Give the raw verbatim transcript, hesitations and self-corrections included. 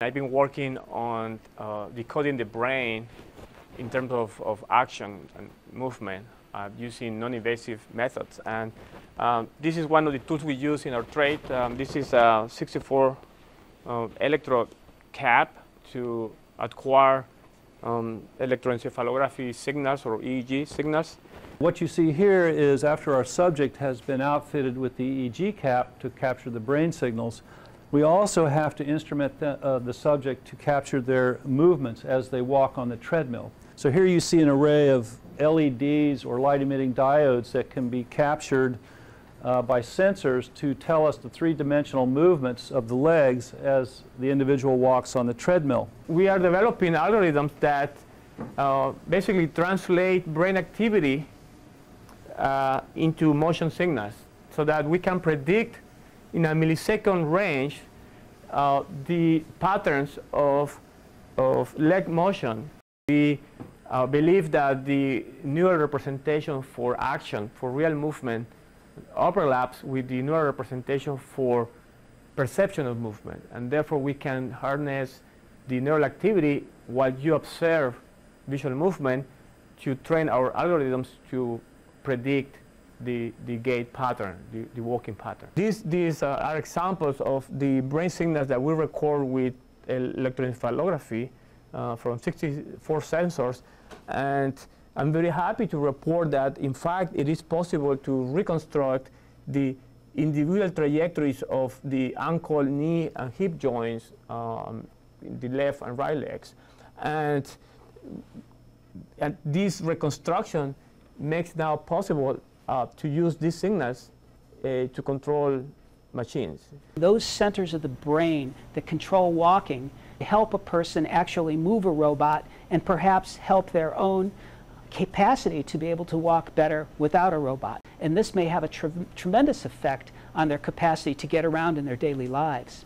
I've been working on uh, decoding the brain in terms of, of action and movement uh, using non-invasive methods. And um, this is one of the tools we use in our trade. Um, this is a sixty-four uh, electrode cap to acquire um, electroencephalography signals or E E G signals. What you see here is after our subject has been outfitted with the E E G cap to capture the brain signals, we also have to instrument the, uh, the subject to capture their movements as they walk on the treadmill. So here you see an array of L E Ds or light-emitting diodes that can be captured uh, by sensors to tell us the three-dimensional movements of the legs as the individual walks on the treadmill. We are developing algorithms that uh, basically translate brain activity uh, into motion signals so that we can predict in a millisecond range uh, the patterns of, of leg motion. We uh, believe that the neural representation for action, for real movement, overlaps with the neural representation for perception of movement, and therefore we can harness the neural activity while you observe visual movement to train our algorithms to predict The, the gait pattern, the, the walking pattern. These, these uh, are examples of the brain signals that we record with electroencephalography uh, from sixty-four sensors, and I'm very happy to report that in fact it is possible to reconstruct the individual trajectories of the ankle, knee and hip joints um, in the left and right legs, and, and this reconstruction makes now possible Uh, to use these signals uh, to control machines. Those centers of the brain that control walking help a person actually move a robot and perhaps help their own capacity to be able to walk better without a robot. And this may have a tre- tremendous effect on their capacity to get around in their daily lives.